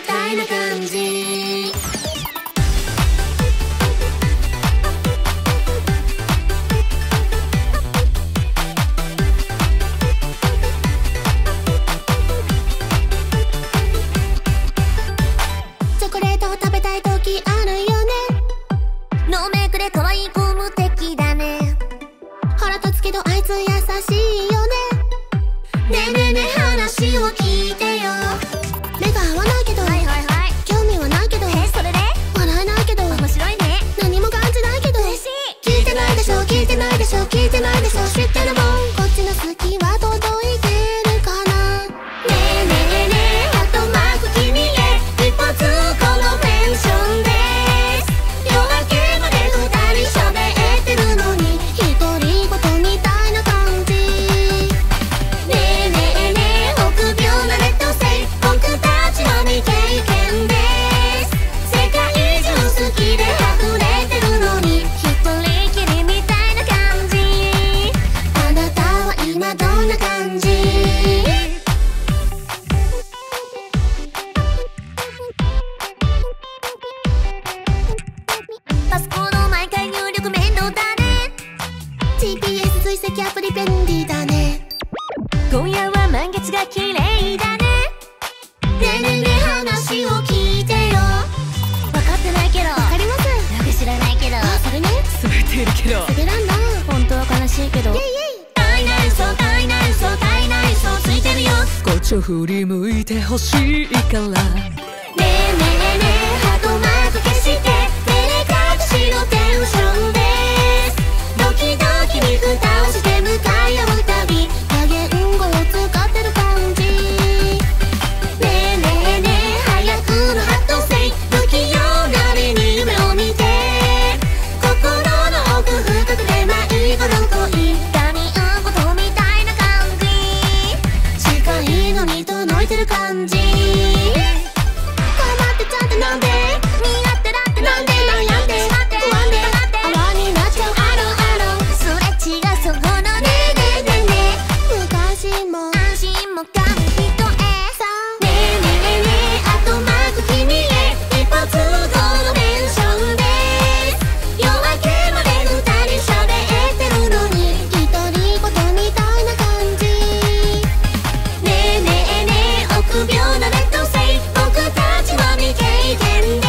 みたいな感じ。チョコレートを食べたい時あるよね。ノーメイクで可愛い子無敵だね。腹立つけどあいつ優しいよね。ねえねえねえ話を聞いてよ。目が合わないけど、はいはいはい、興味はないけど、それで笑えないけど、面白いね、何も感じないけど嬉しい。聞いてないでしょ聞いてないでしょ聞いてないでしょ知ってるもん。こっちの好きは届いてるかな。ねえねえねえハートマーク君へ一発このメンションでパスコード毎回入力面倒だね。 GPS 追跡アプリ便利だね。今夜は満月が綺麗だね。ねえねえねえ話を聞いてよ。分かってないけど分かります。よく知らないけど、あ、それね、滑っているけど滑らんな、本当は悲しいけどイエイイエイ。大内装大内装大内装ついてるよ。こっちを振り向いてほしいから。ねえねえねえハートマーク消して感じ。頑張ってちゃってなんで見合ってだってなんで悩んでしまって不安で泡になっちゃうアロアロそれ違うそこのねえねえねえねえ昔も安心もか人へさねえねえねえあとマーク君へ一発このメンションで夜明けまで二人喋ってるのに一人ごとみたいな感じ。ねえねえねえ臆病なレッドセイ僕たちは未経験で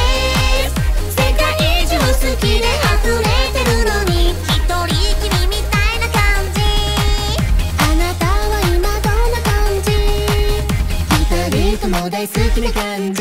す。世界中好きで溢れてるのに一人君みたいな感じ。あなたは今どんな感じ。二人とも大好きな感じ。